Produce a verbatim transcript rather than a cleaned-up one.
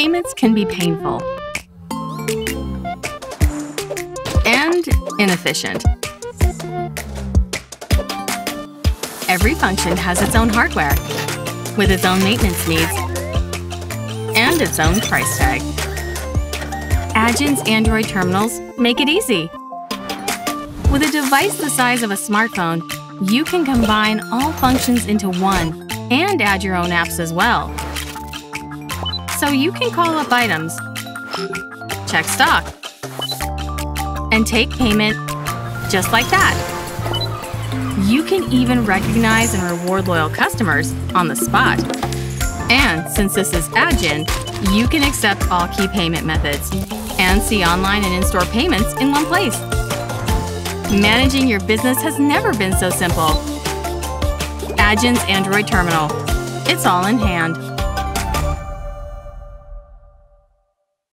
payments can be painful and inefficient. Every function has its own hardware, with its own maintenance needs, and its own price tag. Adyen's Android terminals make it easy. With a device the size of a smartphone, you can combine all functions into one and add your own apps as well. So you can call up items, check stock, and take payment just like that. You can even recognize and reward loyal customers on the spot. And since this is Adyen, you can accept all key payment methods and see online and in-store payments in one place. Managing your business has never been so simple. Adyen's Android terminal. It's all in hand.